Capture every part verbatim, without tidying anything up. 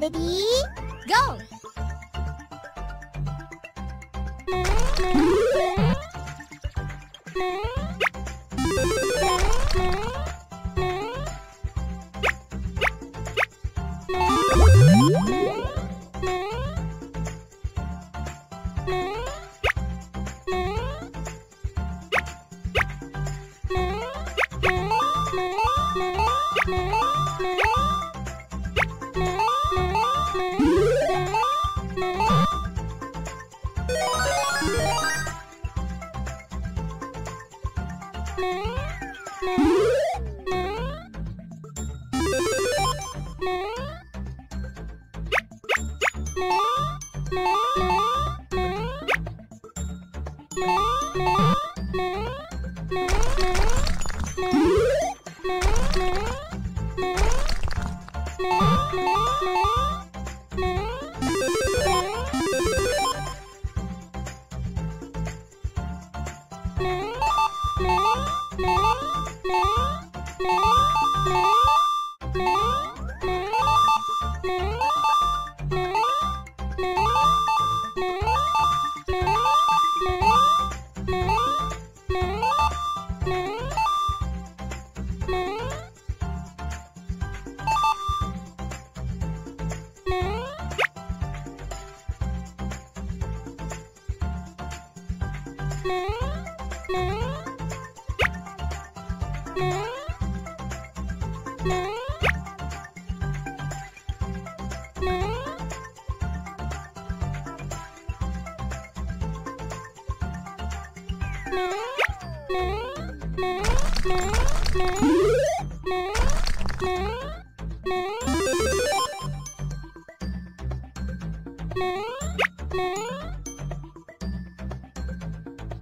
Ready? Go!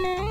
No.